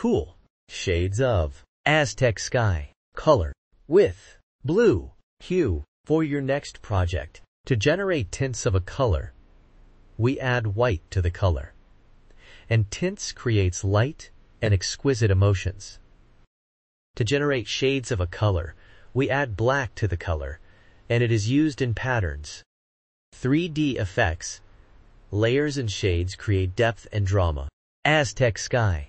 cool shades of Aztec Sky color with blue hue for your next project. To generate tints of a color, we add white to the color, and tints creates light and exquisite emotions. To generate shades of a color, we add black to the color, and it is used in patterns. 3D effects, layers and shades create depth and drama. Aztec Sky